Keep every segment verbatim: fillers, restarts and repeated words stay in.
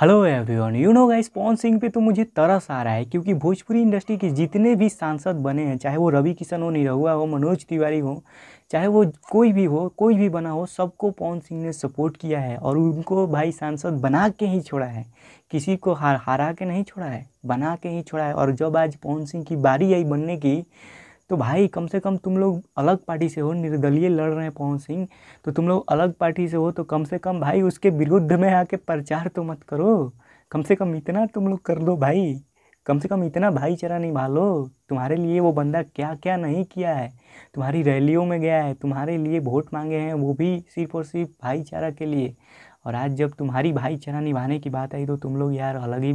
Hello everyone, you know guys, Pawan Singh पे तो मुझे तरस आ रहा है क्योंकि भोजपुरी इंडस्ट्री के जितने भी सांसद बने हैं, चाहे वो रवि किशन हो, निरहुआ हो, मनोज तिवारी हो, चाहे वो कोई भी हो, कोई भी बना हो, सबको पवन सिंह ने सपोर्ट किया है और उनको भाई सांसद बना के ही छोड़ा है। किसी को हार हरा के नहीं छोड़ा है, बना के ही छोड़ा है। और जब आज पवन सिंह की बारी आई बनने की, तो भाई कम से कम तुम लोग अलग पार्टी से हो, निर्दलीय लड़ रहे हैं पवन सिंह, तो तुम लोग अलग पार्टी से हो तो कम से कम भाई उसके विरुद्ध में आके प्रचार तो मत करो। कम से कम इतना तुम लोग कर लो भाई, कम से कम इतना भाईचारा निभालो। तुम्हारे लिए वो बंदा क्या क्या नहीं किया है, तुम्हारी रैलियों में गया है, तुम्हारे लिए वोट मांगे हैं, वो भी सिर्फ और सिर्फ भाईचारा के लिए। और आज जब तुम्हारी भाईचारा निभाने की बात आई तो तुम लोग यार अलग ही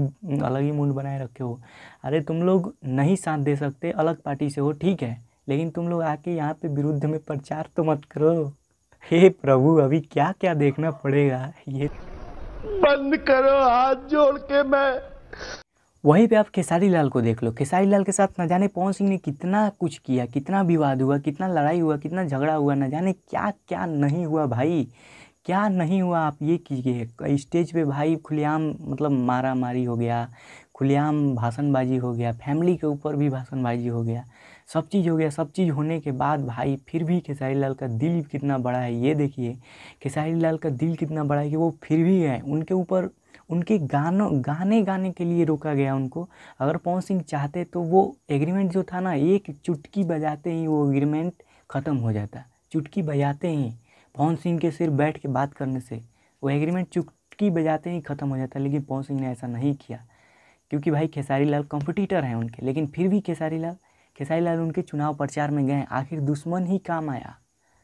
अलग ही मूड बनाए रखे हो। अरे तुम लोग नहीं साथ दे सकते, अलग पार्टी से हो, ठीक है, लेकिन तुम लोग आके यहाँ पे विरुद्ध में प्रचार तो मत करो। हे प्रभु, अभी क्या क्या देखना पड़ेगा। ये बंद करो, हाथ जोड़ के मैं। वहीं पे आप खेसारी लाल को देख लो, खेसारी लाल के साथ न जाने पवन सिंह ने कितना कुछ किया, कितना विवाद हुआ, कितना लड़ाई हुआ, कितना झगड़ा हुआ, न जाने क्या क्या नहीं हुआ भाई, क्या नहीं हुआ। आप ये कीजिए स्टेज पे भाई खुलेआम मतलब मारा मारी हो गया, खुलेआम भाषणबाजी हो गया, फैमिली के ऊपर भी भाषणबाजी हो गया, सब चीज़ हो गया। सब चीज़ होने के बाद भाई फिर भी खेसारी लाल का दिल कितना बड़ा है, ये देखिए खेसारी लाल का दिल कितना बड़ा है कि वो फिर भी है। उनके ऊपर उनके गानों गाने गाने के लिए रोका गया उनको। अगर पवन सिंह चाहते तो वो एग्रीमेंट जो था ना, एक चुटकी बजाते ही वो एग्रीमेंट ख़त्म हो जाता, चुटकी बजाते ही, पवन सिंह के सिर्फ बैठ के बात करने से वो एग्रीमेंट चुटकी बजाते ही ख़त्म हो जाता है। लेकिन पवन सिंह ने ऐसा नहीं किया क्योंकि भाई खेसारी लाल कॉम्पिटिटर हैं उनके। लेकिन फिर भी खेसारी लाल खेसारी लाल उनके चुनाव प्रचार में गए, आखिर दुश्मन ही काम आया।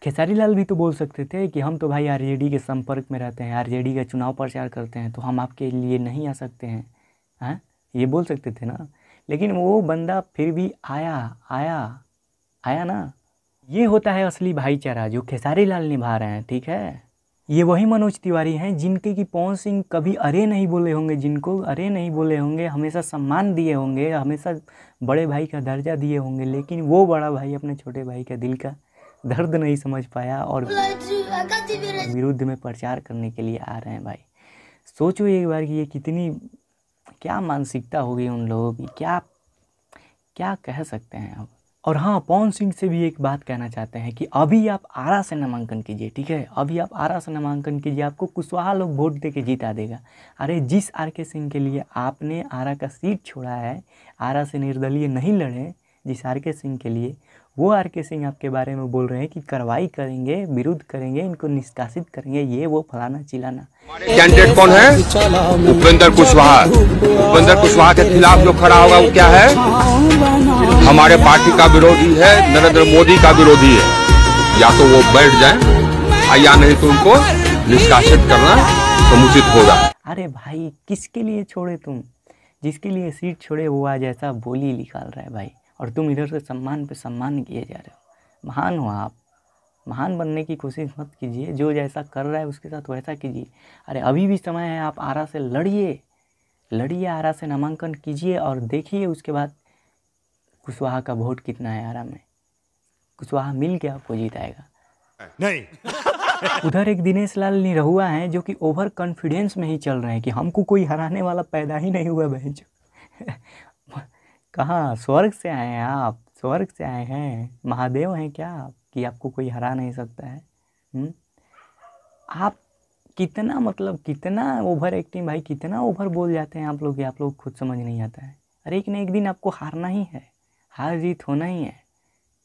खेसारी लाल भी तो बोल सकते थे कि हम तो भाई आरजेडी के संपर्क में रहते हैं, आरजेडी का चुनाव प्रचार करते हैं, तो हम आपके लिए नहीं आ सकते हैं, हाँ, ये बोल सकते थे ना। लेकिन वो बंदा फिर भी आया आया आया ना। ये होता है असली भाईचारा जो खेसारी लाल निभा रहे हैं, ठीक है। ये वही मनोज तिवारी हैं जिनके कि पवन सिंह कभी अरे नहीं बोले होंगे, जिनको अरे नहीं बोले होंगे, हमेशा सम्मान दिए होंगे, हमेशा बड़े भाई का दर्जा दिए होंगे, लेकिन वो बड़ा भाई अपने छोटे भाई का दिल का दर्द नहीं समझ पाया और विरुद्ध में प्रचार करने के लिए आ रहे हैं। भाई सोचो एक बार कि ये कितनी क्या मानसिकता होगी उन लोगों की, क्या क्या कह सकते हैं अब। और हाँ, पवन सिंह से भी एक बात कहना चाहते हैं कि अभी आप आरा से नामांकन कीजिए, ठीक है, अभी आप आरा से नामांकन कीजिए, आपको कुशवाहा लोग वोट दे के जीता देगा। अरे जिस आर के सिंह के लिए आपने आरा का सीट छोड़ा है, आरा से निर्दलीय नहीं लड़े, जिस आर के सिंह के लिए, वो आर के सिंह आपके बारे में बोल रहे हैं कि कार्रवाई करेंगे, विरोध करेंगे, इनको निष्कासित करेंगे, ये वो फलाना चिलाना। कैंडिडेट कौन है? उपेंद्र कुशवाहा। उपेंद्र कुशवाहा के खिलाफ जो खड़ा होगा वो क्या है, हमारे पार्टी का विरोधी है, नरेंद्र मोदी का विरोधी है। या तो वो बैठ जाए या नहीं तो उनको निष्कासित करना समुचित होगा। अरे भाई किसके लिए छोड़े तुम, जिसके लिए सीट छोड़े वो आज ऐसा बोली निकाल रहा है भाई, और तुम इधर से सम्मान पे सम्मान किए जा रहे हो। महान हो आप, महान बनने की कोशिश मत कीजिए, जो जैसा कर रहा है उसके साथ वैसा कीजिए। अरे अभी भी समय है, आप आरा से लड़िए, लड़िए, आरा से नामांकन कीजिए और देखिए उसके बाद कुशवाहा का वोट कितना है आरा में, कुशवाहा मिल के आपको जीताएगा नहीं। उधर एक दिनेश लाल निरहुआ हैं जो कि ओवर कॉन्फिडेंस में ही चल रहे हैं कि हमको कोई हराने वाला पैदा ही नहीं हुआ। बहन कहाँ स्वर्ग से आए हैं आप, स्वर्ग से आए हैं, महादेव हैं क्या आप कि आपको कोई हरा नहीं सकता है। हुँ? आप कितना मतलब कितना ओवर एक्टिंग भाई, कितना ओवर बोल जाते हैं आप लोग कि आप लोग खुद समझ नहीं आता है। अरे एक न एक दिन आपको हारना ही है, हार जीत होना ही है,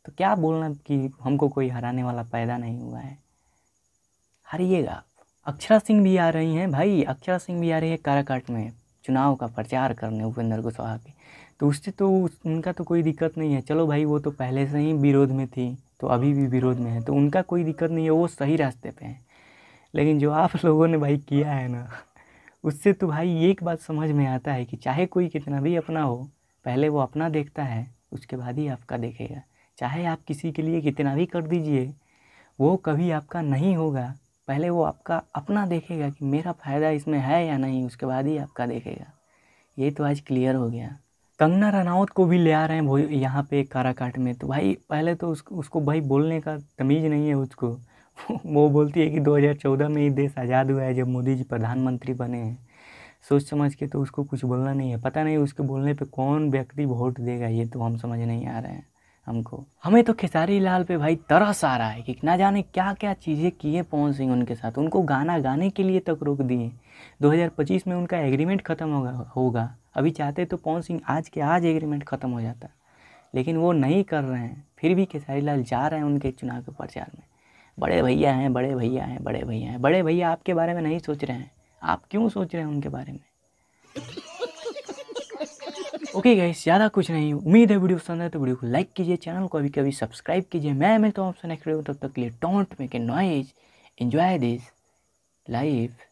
तो क्या बोलना कि हमको कोई हराने वाला पैदा नहीं हुआ है, हारिएगा आप। अक्षरा सिंह भी आ रही हैं भाई, अक्षरा सिंह भी आ रही है काराकाट में चुनाव का प्रचार करने उपेंद्र कुशवाहा के, तो उससे तो उनका तो कोई दिक्कत नहीं है। चलो भाई वो तो पहले से ही विरोध में थी, तो अभी भी विरोध में है, तो उनका कोई दिक्कत नहीं है, वो सही रास्ते पे हैं। लेकिन जो आप लोगों ने भाई किया है ना, उससे तो भाई एक बात समझ में आता है कि चाहे कोई कितना भी अपना हो, पहले वो अपना देखता है, उसके बाद ही आपका देखेगा। चाहे आप किसी के लिए कितना भी कर दीजिए, वो कभी आपका नहीं होगा, पहले वो आपका अपना देखेगा कि मेरा फ़ायदा इसमें है या नहीं, उसके बाद ही आपका देखेगा। ये तो आज क्लियर हो गया। कंगना रनौत को भी ले आ रहे हैं भोज यहाँ पे काराकाट में, तो भाई पहले तो उसको उसको भाई बोलने का तमीज़ नहीं है उसको। वो बोलती है कि दो हज़ार चौदह में ही देश आज़ाद हुआ है जब मोदी जी प्रधानमंत्री बने हैं, सोच समझ के तो उसको कुछ बोलना नहीं है। पता नहीं उसके बोलने पे कौन व्यक्ति वोट देगा, ये तो हम समझ नहीं आ रहे हैं हमको। हमें तो खेसारी लाल पे भाई तरस आ रहा है कि ना जाने क्या क्या चीज़ें किए पवन सिंह उनके साथ। उनको गाना गाने के लिए तक रोक दिए। दो हज़ार पच्चीस में उनका एग्रीमेंट ख़त्म होगा होगा। अभी चाहते तो पवन सिंह आज के आज एग्रीमेंट ख़त्म हो जाता, लेकिन वो नहीं कर रहे हैं। फिर भी खेसारी लाल जा रहे हैं उनके चुनाव के प्रचार में। बड़े भैया हैं बड़े भैया हैं बड़े भैया हैं बड़े भैया आपके बारे में नहीं सोच रहे हैं, आप क्यों सोच रहे हैं उनके बारे में? ओके गाइस, ज़्यादा कुछ नहीं। उम्मीद है वीडियो पसंद है तो वीडियो को लाइक कीजिए, चैनल को अभी कभी सब्सक्राइब कीजिए। मैं मिलता हूँ आपसे नेक्स्ट वीडियो, तब तक के लिए don't make a noise, enjoy this life.